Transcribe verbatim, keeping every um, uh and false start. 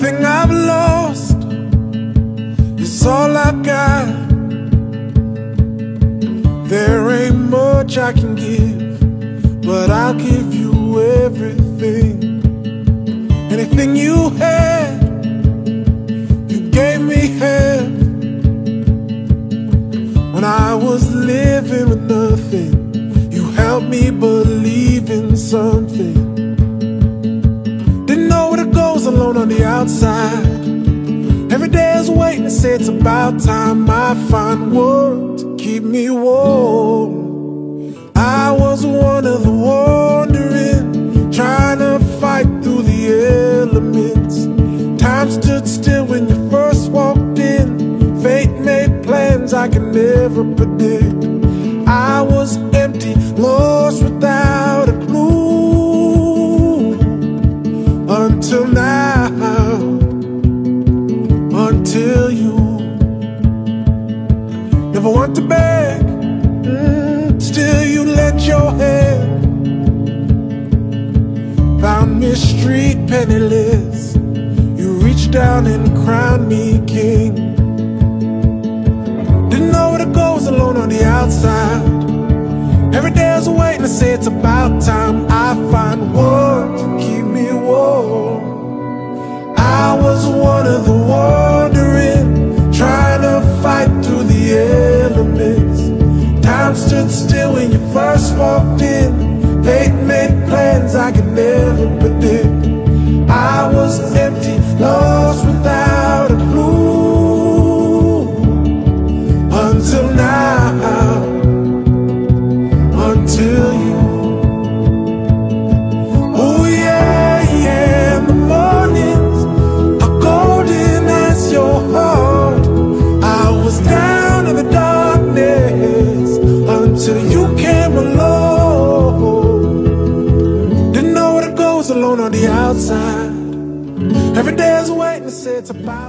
Everything I've lost is all I've got. There ain't much I can give, but I'll give you everything. Anything you had, you gave me half. When I was living with nothing, you helped me believe in something. Alone on the outside, every day is waiting to say it's about time I find work to keep me warm. I was one of the wandering, trying to fight through the elements. Time stood still when you first walked in. Fate made plans I could never predict. I was empty, lost without a clue, until now. Until you never want to beg, mm, still you let your head. Found me street penniless, you reached down and crowned me king. Didn't know what it goes alone on the outside. Every day's a waiting to say it's about time I find one to keep me warm. I was one of the wandering, trying to fight through the elements. Time stood still when you first walked in. Fate made plans I could never predict. I was empty, lost without a clue, until now, until you. Until you came along. Didn't know what it goes alone on the outside. Every day's waiting to say it's about